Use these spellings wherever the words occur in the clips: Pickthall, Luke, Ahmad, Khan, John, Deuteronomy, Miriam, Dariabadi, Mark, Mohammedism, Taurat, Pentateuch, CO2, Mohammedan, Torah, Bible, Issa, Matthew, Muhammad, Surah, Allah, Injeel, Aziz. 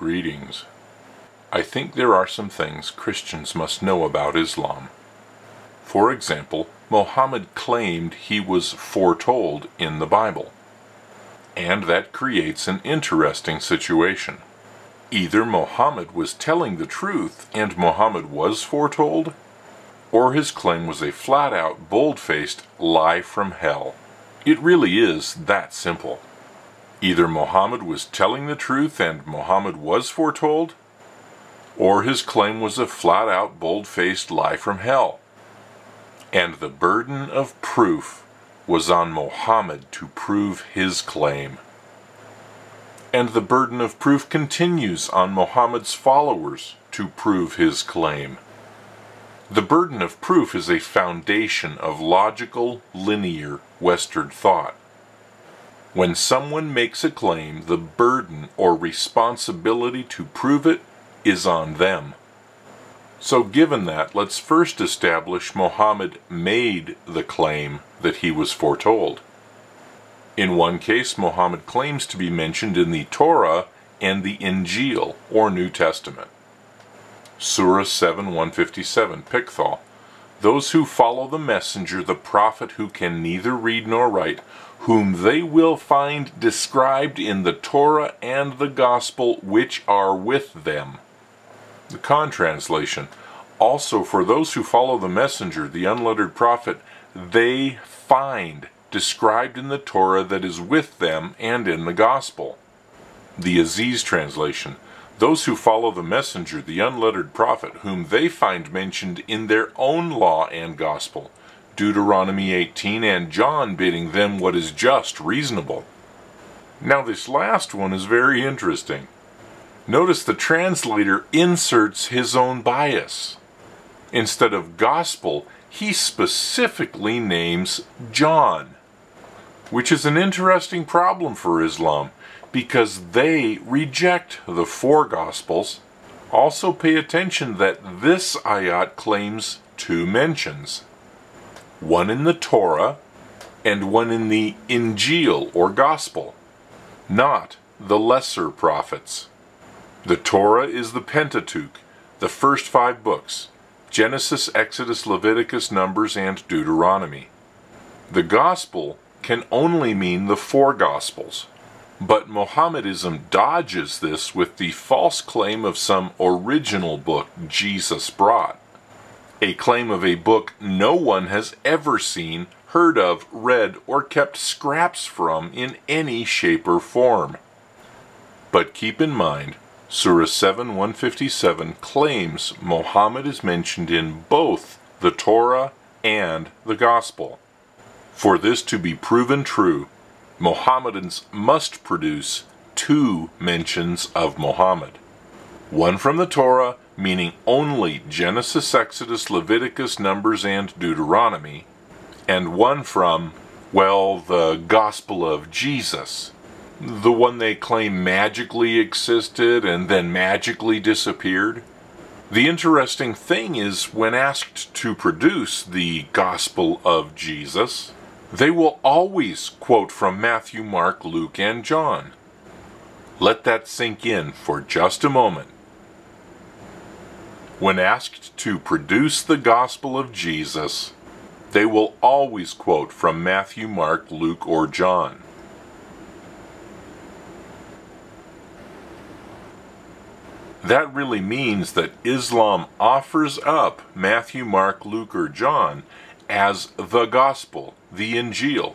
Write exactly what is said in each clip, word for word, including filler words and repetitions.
Greetings. I think there are some things Christians must know about Islam. For example, Muhammad claimed he was foretold in the Bible. And that creates an interesting situation. Either Muhammad was telling the truth and Muhammad was foretold, or his claim was a flat-out, bold-faced lie from hell. It really is that simple. Either Muhammad was telling the truth and Muhammad was foretold, or his claim was a flat-out, bold-faced lie from hell. And the burden of proof was on Muhammad to prove his claim. And the burden of proof continues on Muhammad's followers to prove his claim. The burden of proof is a foundation of logical, linear, Western thought. When someone makes a claim, the burden or responsibility to prove it is on them. So given that, let's first establish Muhammad made the claim that he was foretold. In one case, Muhammad claims to be mentioned in the Torah and the Injeel, or New Testament. Surah seven one fifty-seven, Pickthall. Those who follow the messenger, the prophet who can neither read nor write, whom they will find described in the Torah and the Gospel which are with them. The Khan translation. Also for those who follow the messenger, the unlettered prophet, they find described in the Torah that is with them and in the Gospel. The Aziz translation. Those who follow the messenger, the unlettered prophet, whom they find mentioned in their own law and Gospel. Deuteronomy eighteen, and John bidding them what is just, reasonable. Now this last one is very interesting. Notice the translator inserts his own bias. Instead of gospel, he specifically names John, which is an interesting problem for Islam, because they reject the four gospels. Also pay attention that this ayat claims two mentions. One in the Torah, and one in the Injeel, or Gospel, not the lesser prophets. The Torah is the Pentateuch, the first five books, Genesis, Exodus, Leviticus, Numbers, and Deuteronomy. The Gospel can only mean the four Gospels, but Mohammedism dodges this with the false claim of some original book Jesus brought. A claim of a book no one has ever seen, heard of, read, or kept scraps from in any shape or form. But keep in mind, Surah seven one fifty-seven claims Muhammad is mentioned in both the Torah and the Gospel. For this to be proven true, Mohammedans must produce two mentions of Muhammad. One from the Torah, meaning only Genesis, Exodus, Leviticus, Numbers, and Deuteronomy, and one from, well, the Gospel of Jesus, the one they claim magically existed and then magically disappeared. The interesting thing is, when asked to produce the Gospel of Jesus, they will always quote from Matthew, Mark, Luke, and John. Let that sink in for just a moment. When asked to produce the Gospel of Jesus, they will always quote from Matthew, Mark, Luke, or John. That really means that Islam offers up Matthew, Mark, Luke, or John as the Gospel, the Injeel,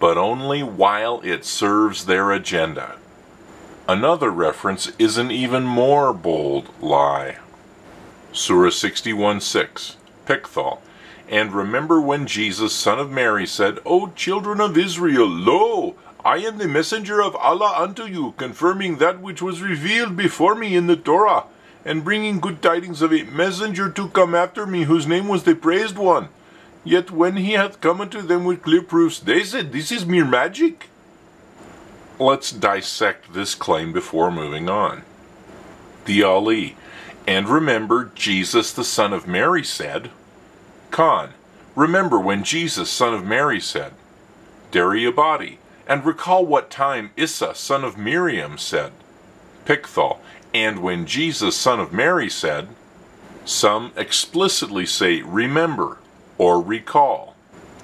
but only while it serves their agenda. Another reference is an even more bold lie. Surah sixty-one six, Pickthall. And remember when Jesus, son of Mary, said, O children of Israel, lo, I am the messenger of Allah unto you, confirming that which was revealed before me in the Torah, and bringing good tidings of a messenger to come after me, whose name was the Praised One. Yet when he hath come unto them with clear proofs, they said, This is mere magic. Let's dissect this claim before moving on. The Ali. And remember, Jesus, the son of Mary, said. Khan, remember when Jesus, son of Mary, said. Dariabadi, and recall what time Issa, son of Miriam, said. Pickthall. And when Jesus, son of Mary, said, some explicitly say remember or recall.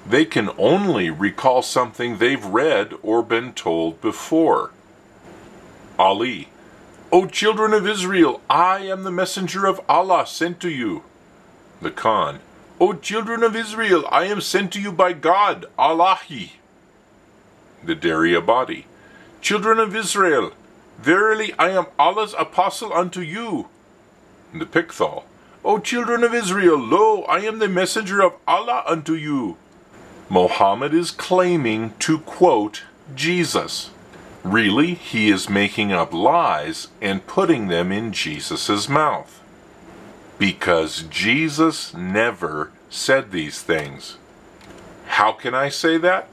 They can only recall something they've read or been told before. Ali, O children of Israel, I am the messenger of Allah sent to you. The Khan, O children of Israel, I am sent to you by God, Allahi. The Dariabadi, children of Israel, verily I am Allah's apostle unto you. The Pickthall, O children of Israel, lo, I am the messenger of Allah unto you. Muhammad is claiming to quote Jesus. Really, he is making up lies and putting them in Jesus' mouth. Because Jesus never said these things. How can I say that?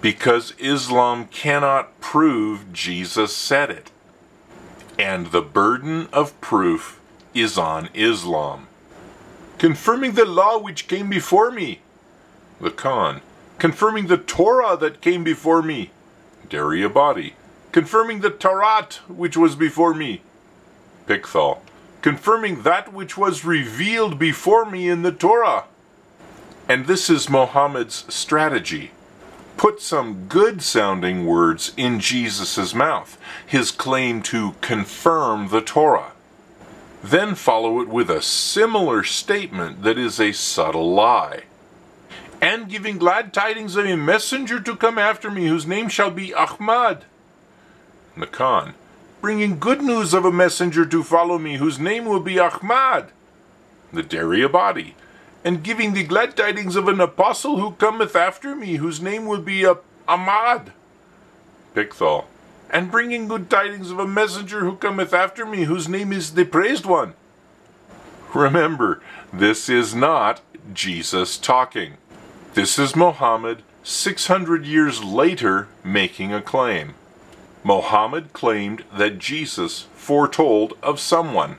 Because Islam cannot prove Jesus said it. And the burden of proof is on Islam. Confirming the law which came before me. The Khan, confirming the Torah that came before me. Dariabadi, confirming the Tarat which was before me. Pickthall, confirming that which was revealed before me in the Torah. And this is Muhammad's strategy. Put some good-sounding words in Jesus' mouth, his claim to confirm the Torah. Then follow it with a similar statement that is a subtle lie. And giving glad tidings of a messenger to come after me, whose name shall be Ahmad. The Khan, bringing good news of a messenger to follow me, whose name will be Ahmad. The Dariabadi, and giving the glad tidings of an apostle who cometh after me, whose name will be Ahmad. Pickthall, and bringing good tidings of a messenger who cometh after me, whose name is the Praised One. Remember, this is not Jesus talking. This is Muhammad, six hundred years later, making a claim. Muhammad claimed that Jesus foretold of someone.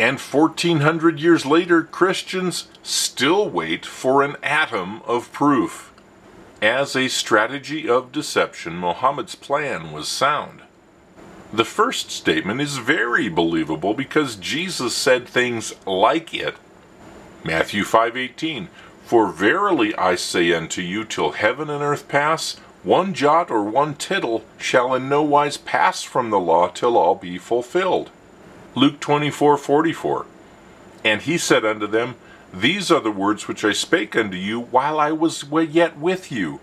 And fourteen hundred years later, Christians still wait for an atom of proof. As a strategy of deception, Muhammad's plan was sound. The first statement is very believable because Jesus said things like it. Matthew five eighteen. For verily I say unto you, till heaven and earth pass, one jot or one tittle shall in no wise pass from the law till all be fulfilled. Luke twenty-four forty-four. And he said unto them, these are the words which I spake unto you while I was yet with you,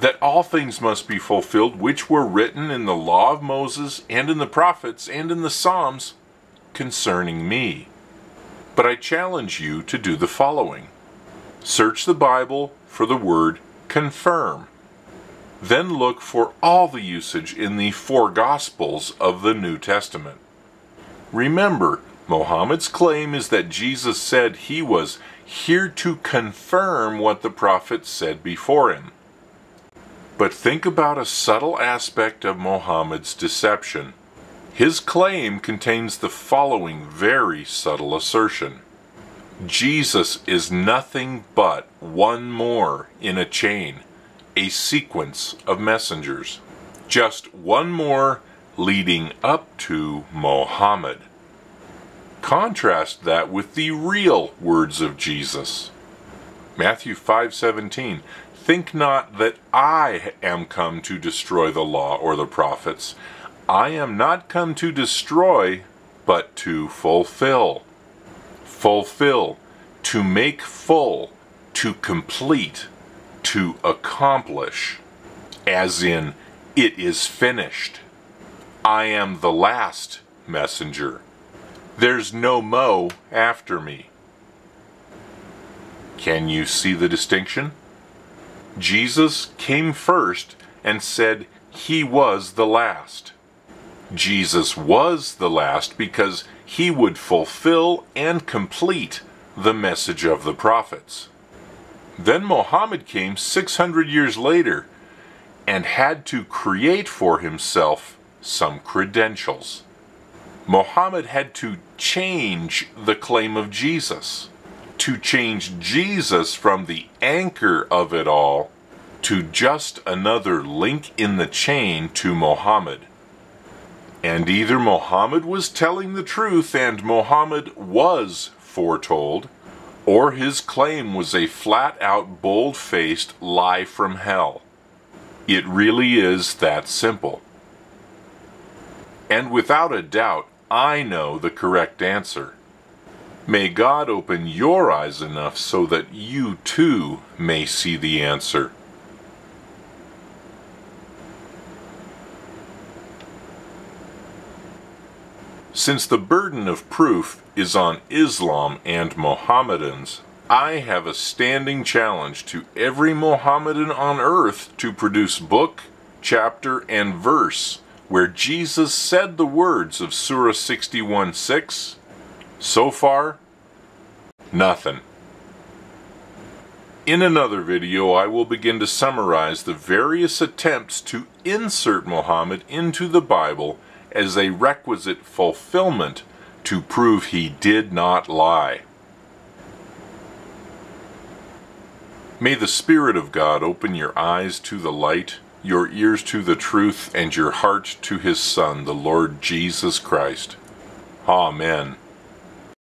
that all things must be fulfilled which were written in the law of Moses, and in the prophets, and in the Psalms, concerning me. But I challenge you to do the following. Search the Bible for the word confirm. Then look for all the usage in the four Gospels of the New Testament. Remember, Muhammad's claim is that Jesus said he was here to confirm what the prophets said before him. But think about a subtle aspect of Muhammad's deception. His claim contains the following very subtle assertion. Jesus is nothing but one more in a chain, a sequence of messengers. Just one more leading up to Muhammad. Contrast that with the real words of Jesus. Matthew five seventeen, think not that I am come to destroy the law or the prophets. I am not come to destroy, but to fulfill. Fulfill, to make full, to complete, to accomplish, as in, it is finished. I am the last messenger. There's no mo after me. Can you see the distinction? Jesus came first and said he was the last. Jesus was the last because he would fulfill and complete the message of the prophets. Then Muhammad came six hundred years later and had to create for himself some credentials. Muhammad had to change the claim of Jesus, to change Jesus from the anchor of it all to just another link in the chain to Muhammad. And either Muhammad was telling the truth and Muhammad was foretold, or his claim was a flat-out, bold-faced lie from hell. It really is that simple. And without a doubt, I know the correct answer. May God open your eyes enough so that you too may see the answer. Since the burden of proof is on Islam and Mohammedans, I have a standing challenge to every Mohammedan on earth to produce book, chapter, and verse where Jesus said the words of Surah sixty-one six. So far, nothing. In another video, I will begin to summarize the various attempts to insert Muhammad into the Bible as a requisite fulfillment to prove he did not lie. May the Spirit of God open your eyes to the light, your ears to the truth, and your heart to His Son, the Lord Jesus Christ. Amen.